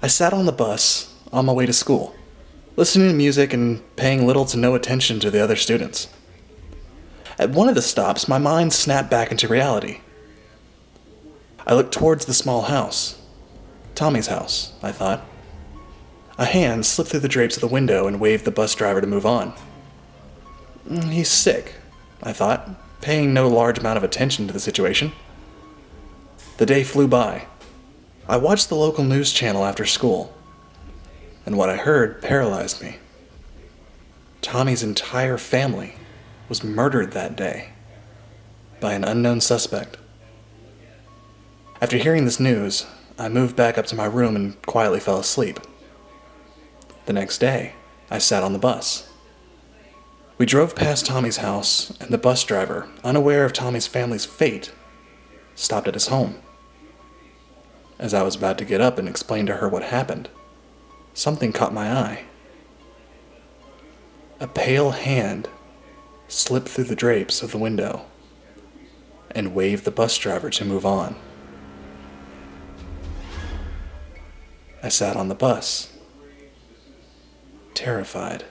I sat on the bus on my way to school, listening to music and paying little to no attention to the other students. At one of the stops, my mind snapped back into reality. I looked towards the small house. Tommy's house, I thought. A hand slipped through the drapes of the window and waved the bus driver to move on. He's sick, I thought, paying no large amount of attention to the situation. The day flew by. I watched the local news channel after school, and what I heard paralyzed me. Tommy's entire family was murdered that day by an unknown suspect. After hearing this news, I moved back up to my room and quietly fell asleep. The next day, I sat on the bus. We drove past Tommy's house, and the bus driver, unaware of Tommy's family's fate, stopped at his home. As I was about to get up and explain to her what happened, something caught my eye. A pale hand slipped through the drapes of the window and waved the bus driver to move on. I sat on the bus, terrified.